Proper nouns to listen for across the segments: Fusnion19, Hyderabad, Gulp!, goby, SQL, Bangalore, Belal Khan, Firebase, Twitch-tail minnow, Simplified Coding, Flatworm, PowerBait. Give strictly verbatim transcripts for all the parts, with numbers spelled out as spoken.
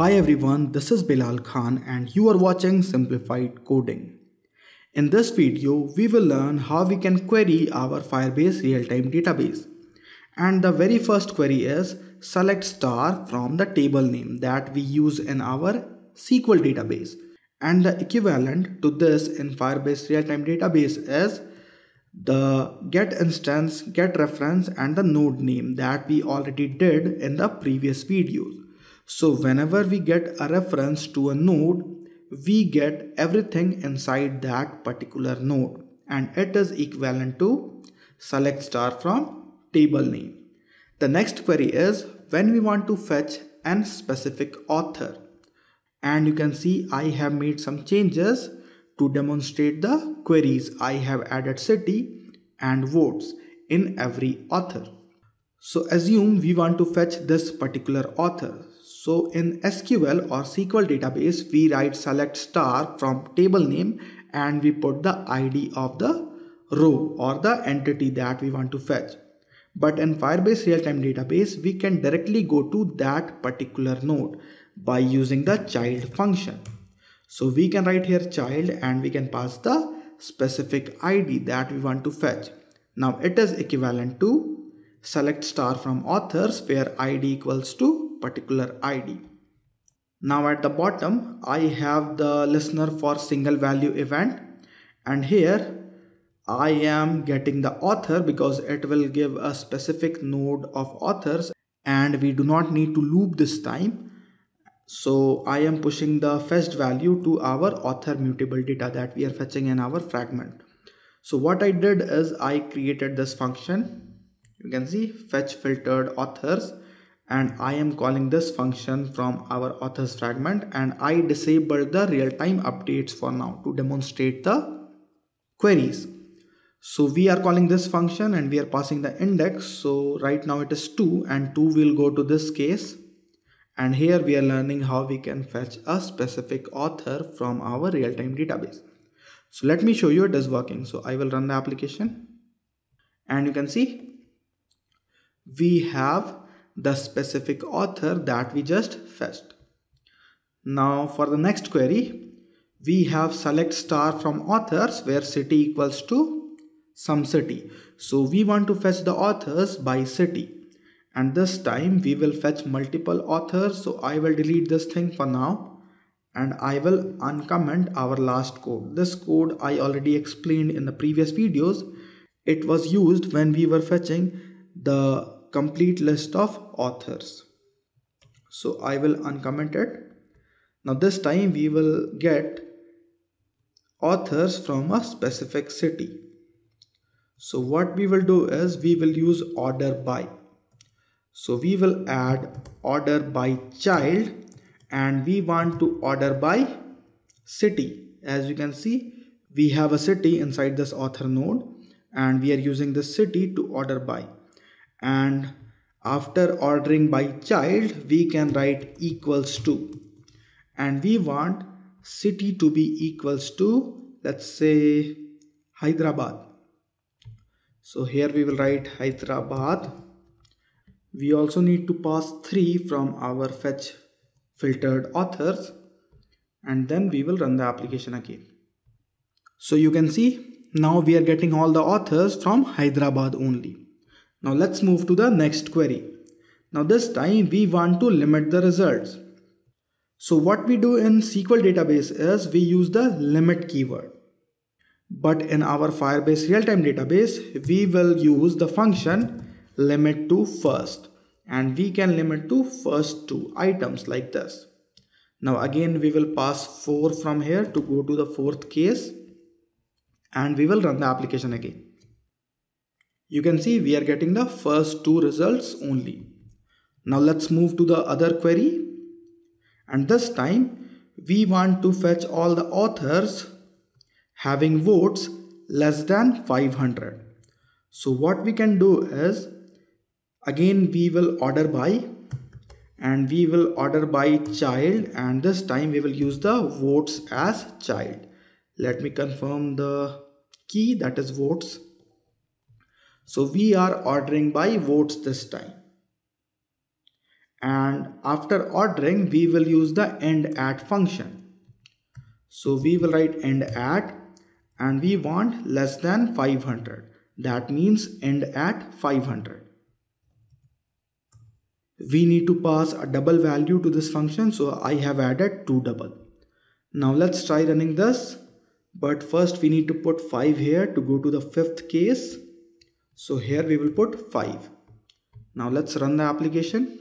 Hi everyone, this is Belal Khan and you are watching Simplified Coding. In this video, we will learn how we can query our Firebase real-time database. And the very first query is select star from the table name that we use in our S Q L database. And the equivalent to this in Firebase real-time database is the get instance, get reference and the node name that we already did in the previous videos. So whenever we get a reference to a node, we get everything inside that particular node and it is equivalent to select star from table name. The next query is when we want to fetch an specific author, and you can see I have made some changes to demonstrate the queries. I have added city and votes in every author. So assume we want to fetch this particular author. So in S Q L or S Q L database, we write select star from table name and we put the I D of the row or the entity that we want to fetch. But in Firebase real-time database, we can directly go to that particular node by using the child function. So we can write here child and we can pass the specific I D that we want to fetch. Now it is equivalent to select star from authors where I D equals to particular I D. Now at the bottom, I have the listener for single value event, and here I am getting the author because it will give a specific node of authors and we do not need to loop this time. So I am pushing the fetched value to our author mutable data that we are fetching in our fragment. So what I did is I created this function. You can see fetch filtered authors, and I am calling this function from our authors fragment, and I disabled the real-time updates for now to demonstrate the queries. So we are calling this function and we are passing the index. So right now it is two and two will go to this case. And here we are learning how we can fetch a specific author from our real-time database. So let me show you it is working. So I will run the application and you can see we have the specific author that we just fetched. Now for the next query, we have select star from authors where city equals to some city. So we want to fetch the authors by city. And this time we will fetch multiple authors. So I will delete this thing for now. And I will uncomment our last code. This code I already explained in the previous videos. It was used when we were fetching the complete list of authors. So I will uncomment it. Now this time we will get authors from a specific city. So what we will do is we will use order by. So we will add order by child and we want to order by city. As you can see, we have a city inside this author node and we are using the city to order by. And after ordering by child, we can write equals to, and we want city to be equals to, let's say, Hyderabad. So here we will write Hyderabad. We also need to pass three from our fetch filtered authors, and then we will run the application again. So you can see now we are getting all the authors from Hyderabad only. Now let's move to the next query. Now this time we want to limit the results. So what we do in S Q L database is we use the limit keyword. But in our Firebase real-time database, we will use the function limit to first, and we can limit to first two items like this. Now again we will pass four from here to go to the fourth case, and we will run the application again. You can see we are getting the first two results only. Now let's move to the other query, and this time we want to fetch all the authors having votes less than five hundred. So what we can do is again we will order by, and we will order by child, and this time we will use the votes as child. Let me confirm the key, that is votes. So we are ordering by votes this time. and after ordering we will use the end at function. So we will write end at and we want less than five hundred. That means end at five hundred. We need to pass a double value to this function, so I have added two double. Now let's try running this, but first we need to put five here to go to the fifth case. So here we will put five. Now let's run the application.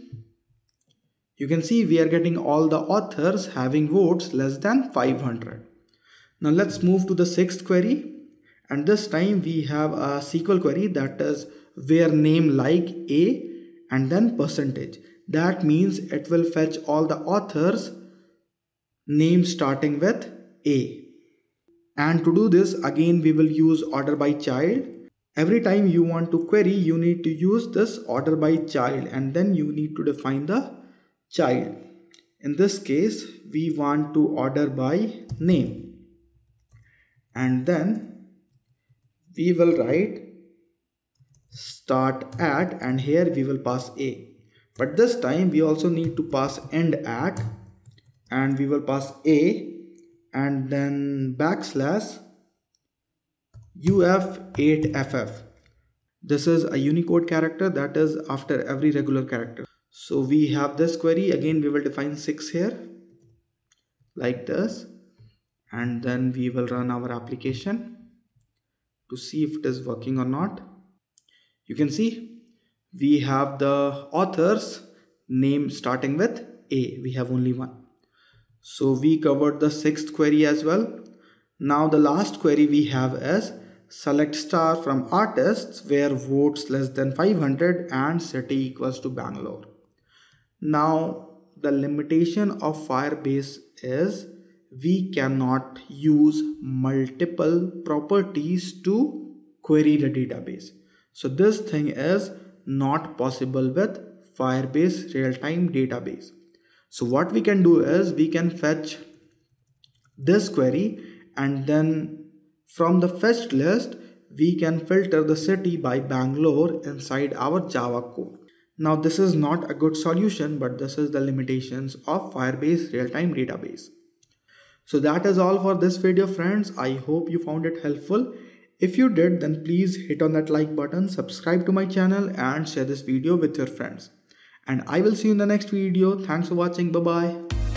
You can see we are getting all the authors having votes less than five hundred. Now let's move to the sixth query, and this time we have a S Q L query, that is where name like A and then percentage. That means it will fetch all the authors name starting with A. And to do this, again we will use order by child. Every time you want to query, you need to use this order by child, and then you need to define the child. In this case, we want to order by name, and then we will write start at, and here we will pass A. But this time we also need to pass end at, and we will pass A and then backslash U F eight F F. This is a Unicode character, that is after every regular character. So we have this query. Again we will define six here like this, and then we will run our application to see if it is working or not. You can see we have the author's name starting with A. We have only one. So we covered the sixth query as well. Now the last query we have is select star from artists where votes less than five hundred and city equals to Bangalore. Now the limitation of Firebase is we cannot use multiple properties to query the database. So this thing is not possible with Firebase real-time database. So what we can do is we can fetch this query, and then from the fetched list we can filter the city by Bangalore inside our Java code. Now this is not a good solution, but this is the limitations of Firebase real-time database. So that is all for this video, friends. I hope you found it helpful. If you did, then please hit on that like button, subscribe to my channel and share this video with your friends. And I will see you in the next video. Thanks for watching. Bye bye.